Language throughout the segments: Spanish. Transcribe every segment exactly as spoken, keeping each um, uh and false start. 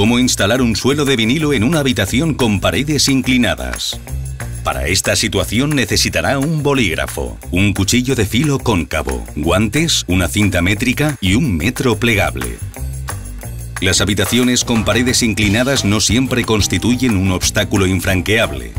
cómo instalar un suelo de vinilo en una habitación con paredes inclinadas. Para esta situación necesitará un bolígrafo, un cuchillo de filo cóncavo, guantes, una cinta métrica y un metro plegable. Las habitaciones con paredes inclinadas no siempre constituyen un obstáculo infranqueable.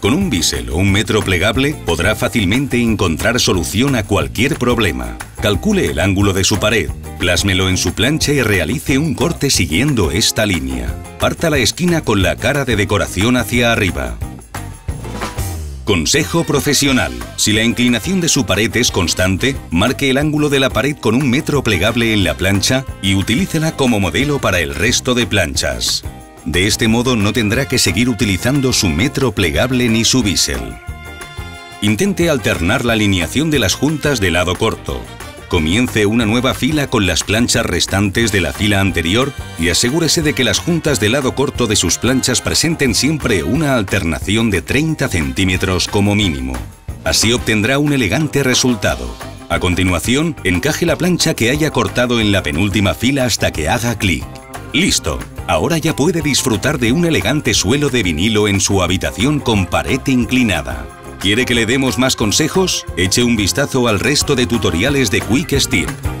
Con un bisel o un metro plegable podrá fácilmente encontrar solución a cualquier problema. Calcule el ángulo de su pared, plásmelo en su plancha y realice un corte siguiendo esta línea. Parta la esquina con la cara de decoración hacia arriba. Consejo profesional. Si la inclinación de su pared es constante, marque el ángulo de la pared con un metro plegable en la plancha y utilícela como modelo para el resto de planchas. De este modo no tendrá que seguir utilizando su metro plegable ni su bisel. Intente alternar la alineación de las juntas de lado corto. Comience una nueva fila con las planchas restantes de la fila anterior y asegúrese de que las juntas de lado corto de sus planchas presenten siempre una alternación de treinta centímetros como mínimo. Así obtendrá un elegante resultado. A continuación, encaje la plancha que haya cortado en la penúltima fila hasta que haga clic. ¡Listo! Ahora ya puede disfrutar de un elegante suelo de vinilo en su habitación con pared inclinada. ¿Quiere que le demos más consejos? Eche un vistazo al resto de tutoriales de Quick-Step.